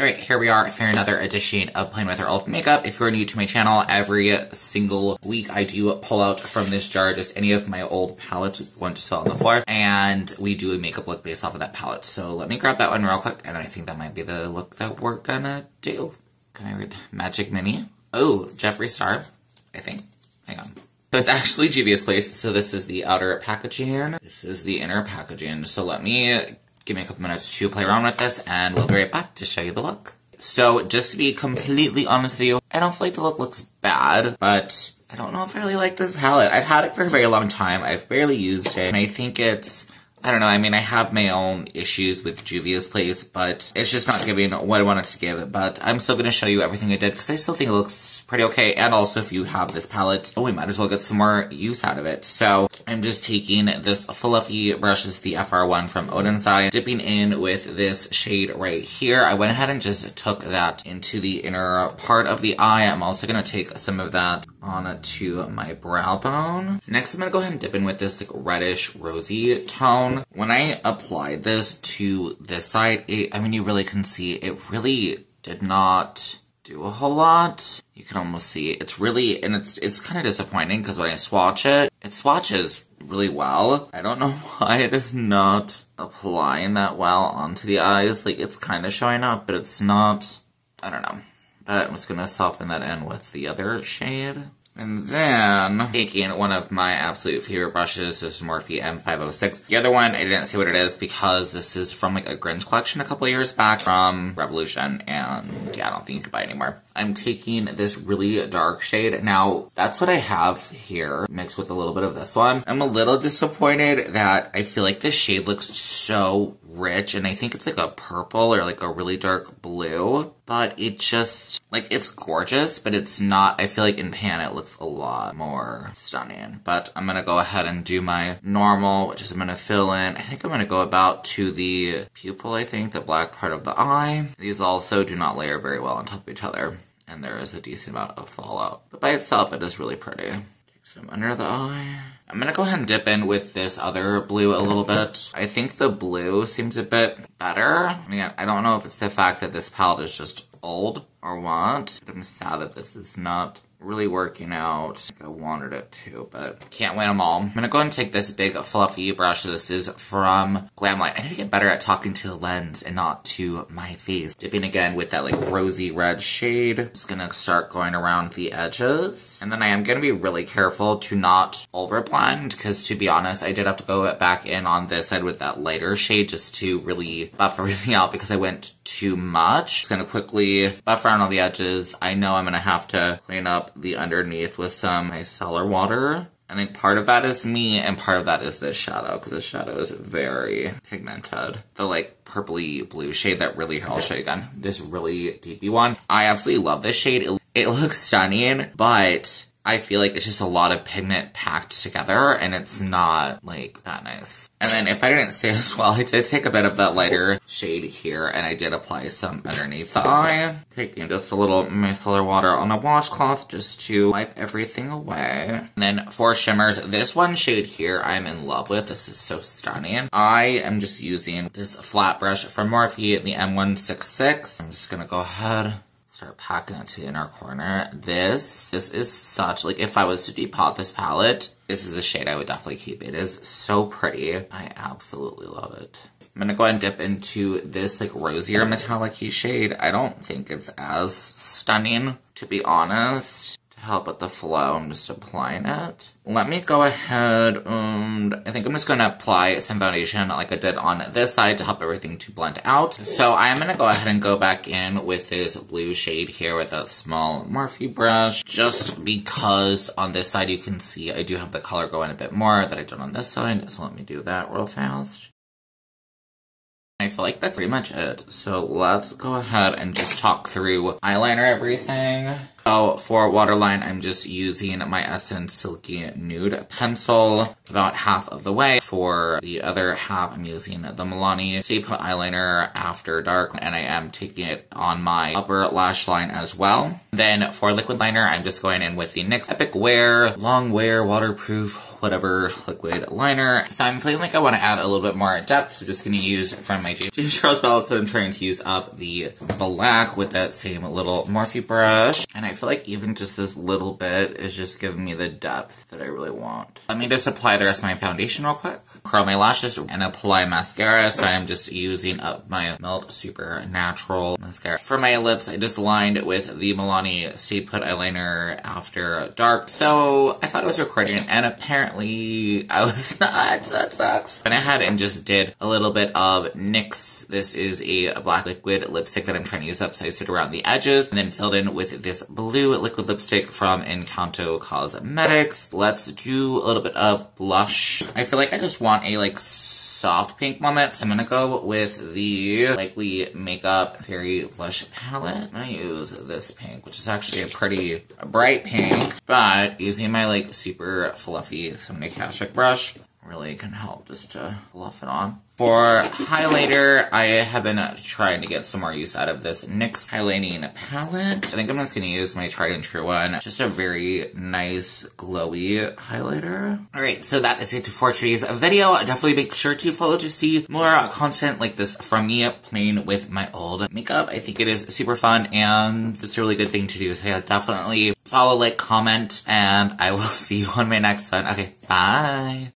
Alright, here we are for another edition of Playing With Our Old Makeup. If you're new to my channel, every single week I do pull out from this jar just any of my old palettes, one just fell on the floor, and we do a makeup look based off of that palette. So let me grab that one real quick, and I think that might be the look that we're gonna do. Can I read Magic Mini? Oh, Jeffree Star, I think. Hang on. So it's actually Juvia's Place, so this is the outer packaging. This is the inner packaging, so let me... give me a couple minutes to play around with this, and we'll be right back to show you the look. So, just to be completely honest with you, I don't feel like the look looks bad, but I don't know if I really like this palette. I've had it for a very long time, I've barely used it, and I think it's... I don't know, I mean, I have my own issues with Juvia's Place, but it's just not giving what I wanted to give, but I'm still going to show you everything I did, because I still think it looks pretty okay, and also if you have this palette, oh, we might as well get some more use out of it. So, I'm just taking this fluffy brush, this is the FR1 from Odin's Eye, dipping in with this shade right here. I went ahead and just took that into the inner part of the eye. I'm also going to take some of that onto my brow bone. Next, I'm going to go ahead and dip in with this, like, reddish, rosy tone. When I applied this to this side, I mean, you really can see it really did not do a whole lot. You can almost see it's really, and it's kind of disappointing because when I swatch it, it swatches really well. I don't know why it is not applying that well onto the eyes. Like, it's kind of showing up, but it's not, I don't know. But I'm just going to soften that in with the other shade. And then, taking one of my absolute favorite brushes, this is Morphe M506. The other one, I didn't say what it is because this is from, like, a Grinch collection a couple years back from Revolution, and yeah, I don't think you can buy it anymore. I'm taking this really dark shade. Now, that's what I have here, mixed with a little bit of this one. I'm a little disappointed that I feel like this shade looks so rich, and I think it's like a purple or like a really dark blue, but it just, like, it's gorgeous, but it's not, I feel like in pan it looks a lot more stunning. But I'm gonna go ahead and do my normal, which is I'm gonna fill in, I think I'm gonna go about to the pupil, I think, the black part of the eye. These also do not layer very well on top of each other, and there is a decent amount of fallout, but by itself it is really pretty. Take some under the eye. I'm gonna go ahead and dip in with this other blue a little bit. I think the blue seems a bit better. I mean, I don't know if it's the fact that this palette is just old or what, but I'm sad that this is not really working out like I wanted it to, but can't win them all. I'm gonna go ahead and take this big fluffy brush. This is from Glamlite. I need to get better at talking to the lens and not to my face. Dipping again with that, like, rosy red shade. I'm just gonna start going around the edges, and then I am gonna be really careful to not overblend, because to be honest, I did have to go back in on this side with that lighter shade just to really buff everything out because I went too much. Just gonna quickly buff around all the edges. I know I'm gonna have to clean up the underneath with some micellar water. I think part of that is me and part of that is this shadow, because this shadow is very pigmented. The, like, purpley blue shade that really, I'll show you again, this really deepy one. I absolutely love this shade. It looks stunning, but I feel like it's just a lot of pigment packed together, and it's not, like, that nice. And then, if I didn't say as well, I did take a bit of that lighter shade here, and I did apply some underneath the eye. Taking just a little micellar water on a washcloth just to wipe everything away. And then, for shimmers, this one shade here I'm in love with. This is so stunning. I am just using this flat brush from Morphe, the M166. I'm just gonna go ahead... start packing it to the inner corner. This is such, like, if I was to depot this palette, this is a shade I would definitely keep. It is so pretty. I absolutely love it. I'm gonna go ahead and dip into this, like, rosier metallic-y shade. I don't think it's as stunning, to be honest. To help with the flow, I'm just applying it. Let me go ahead and I think I'm just going to apply some foundation like I did on this side to help everything to blend out. So I'm going to go ahead and go back in with this blue shade here with that small Morphe brush, just because on this side you can see I do have the color going a bit more that I did on this side, so let me do that real fast. I feel like that's pretty much it. So let's go ahead and just talk through eyeliner everything. So for waterline, I'm just using my Essence Silky Nude pencil about half of the way. For the other half, I'm using the Milani Stay Put Eyeliner After Dark, and I am taking it on my upper lash line as well. Then for liquid liner, I'm just going in with the NYX Epic Wear, Long Wear, Waterproof, whatever liquid liner. So I'm feeling like I want to add a little bit more depth, so just going to use from my James Charles palettes that I'm trying to use up the black with that same little Morphe brush. And I feel like even just this little bit is just giving me the depth that I really want. Let me just apply the rest of my foundation real quick. Curl my lashes and apply mascara, so I'm just using up my Melt Super Natural mascara. For my lips, I just lined with the Milani Stay Put Eyeliner After Dark. So I thought it was recording, and apparently I was not. That sucks. Went ahead and just did a little bit of NYX. This is a black liquid lipstick that I'm trying to use up, so I stood around the edges, and then filled in with this blue liquid lipstick from Encanto Cosmetics. Let's do a little bit of blush. I feel like I just want a, like, soft pink moment, so I'm gonna go with the Likely Makeup Fairy Blush Palette. I'm gonna use this pink, which is actually a pretty bright pink, but using my, like, super fluffy Sonia Kashuk brush really can help just to fluff it on. For highlighter, I have been trying to get some more use out of this NYX highlighting palette. I think I'm just going to use my tried and true one. Just a very nice, glowy highlighter. Alright, so that is it for today's video. Definitely make sure to follow to see more content like this from me playing with my old makeup. I think it is super fun, and it's a really good thing to do. So yeah, definitely follow, like, comment, and I will see you on my next one. Okay, bye!